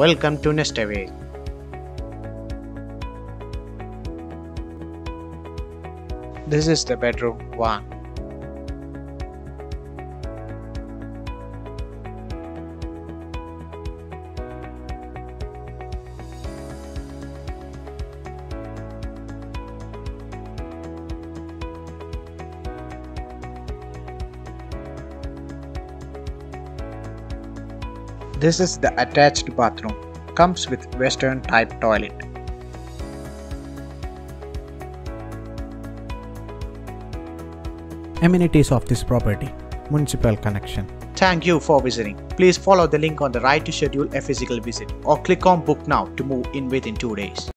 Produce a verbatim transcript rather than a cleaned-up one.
Welcome to Nestaway. This is the bedroom one. This is the attached bathroom. Comes with Western type toilet. Amenities of this property: municipal connection. Thank you for visiting. Please follow the link on the right to schedule a physical visit or click on book now to move in within two days.